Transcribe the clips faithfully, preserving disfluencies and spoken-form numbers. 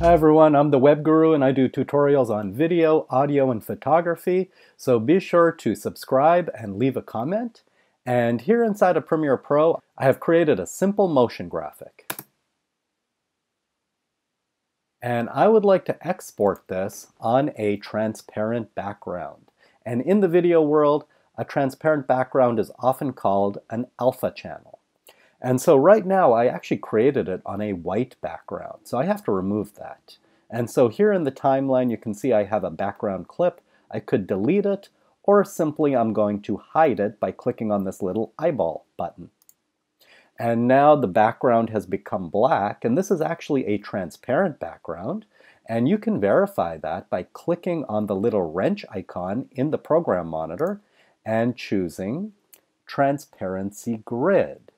Hi everyone, I'm the Web Guru and I do tutorials on video, audio, and photography, so be sure to subscribe and leave a comment. And here inside of Premiere Pro, I have created a simple motion graphic. And I would like to export this on a transparent background. And in the video world, a transparent background is often called an alpha channel. And so right now, I actually created it on a white background, so I have to remove that. And so here in the timeline, you can see I have a background clip. I could delete it, or simply I'm going to hide it by clicking on this little eyeball button. And now the background has become black, and this is actually a transparent background, and you can verify that by clicking on the little wrench icon in the program monitor and choosing Transparency Grid.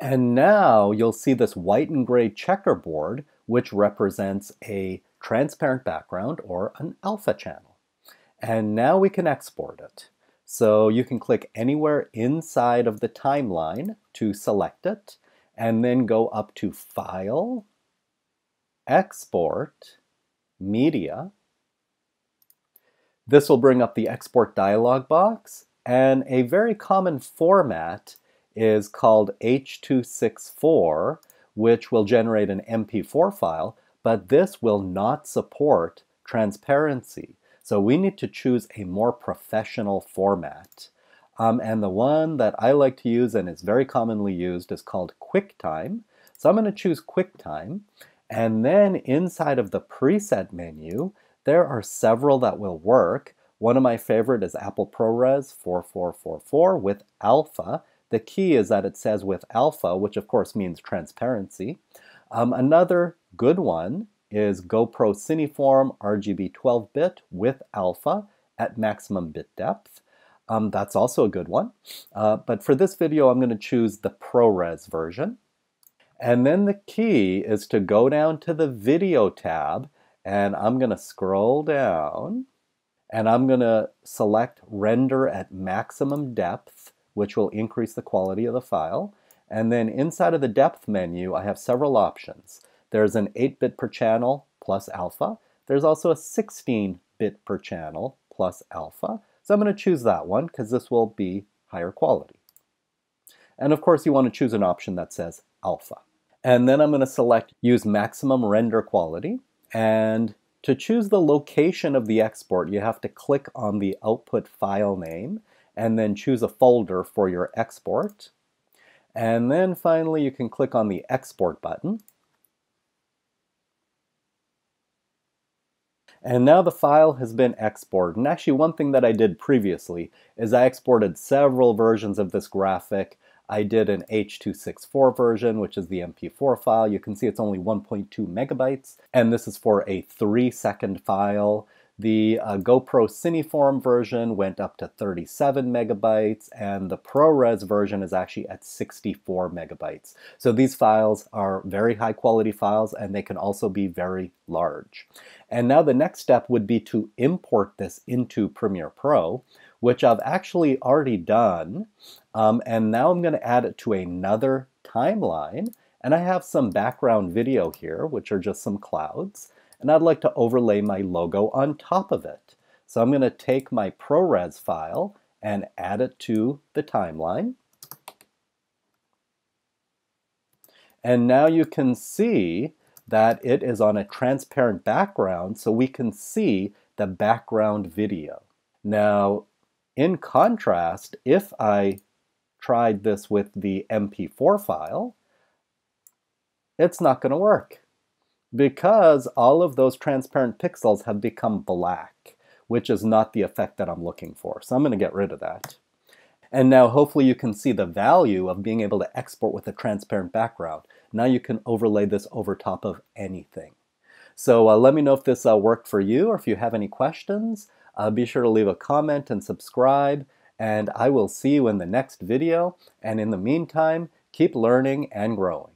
And now you'll see this white and gray checkerboard, which represents a transparent background or an alpha channel. And now we can export it. So you can click anywhere inside of the timeline to select it, and then go up to File, Export, Media. This will bring up the Export dialog box, and a very common format is called H two sixty-four, which will generate an M P four file, but this will not support transparency. So we need to choose a more professional format. Um, and the one that I like to use and is very commonly used is called QuickTime. So I'm going to choose QuickTime, and then inside of the preset menu, there are several that will work. One of my favorite is Apple ProRes four four four four with alpha. The key is that it says with alpha, which of course means transparency. Um, another good one is GoPro Cineform R G B twelve bit with alpha at maximum bit depth. Um, that's also a good one. Uh, but for this video, I'm going to choose the ProRes version. And then the key is to go down to the Video tab, and I'm going to scroll down, and I'm going to select Render at Maximum Depth, which will increase the quality of the file. And then inside of the depth menu, I have several options. There's an eight bit per channel plus alpha. There's also a sixteen bit per channel plus alpha. So I'm going to choose that one because this will be higher quality. And of course, you want to choose an option that says alpha. And then I'm going to select Use Maximum Render Quality. And to choose the location of the export, you have to click on the output file name, and then choose a folder for your export. And then finally, you can click on the Export button. And now the file has been exported. And actually, one thing that I did previously is I exported several versions of this graphic. I did an H two sixty-four version, which is the M P four file. You can see it's only one point two megabytes, and this is for a three second file. The uh, GoPro Cineform version went up to thirty-seven megabytes, and the ProRes version is actually at sixty-four megabytes. So these files are very high quality files, and they can also be very large. And now the next step would be to import this into Premiere Pro, which I've actually already done. Um, and now I'm going to add it to another timeline. And I have some background video here, which are just some clouds. And I'd like to overlay my logo on top of it. So I'm going to take my ProRes file and add it to the timeline. And now you can see that it is on a transparent background, so we can see the background video. Now, in contrast, if I tried this with the M P four file, it's not going to work, because all of those transparent pixels have become black, which is not the effect that I'm looking for. So I'm going to get rid of that. And now hopefully you can see the value of being able to export with a transparent background. Now you can overlay this over top of anything. So uh, let me know if this uh, worked for you, or if you have any questions. Uh, be sure to leave a comment and subscribe, and I will see you in the next video. And in the meantime, keep learning and growing.